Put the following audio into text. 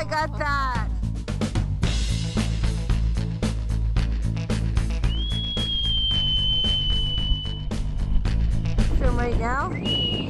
I got that. Film right now.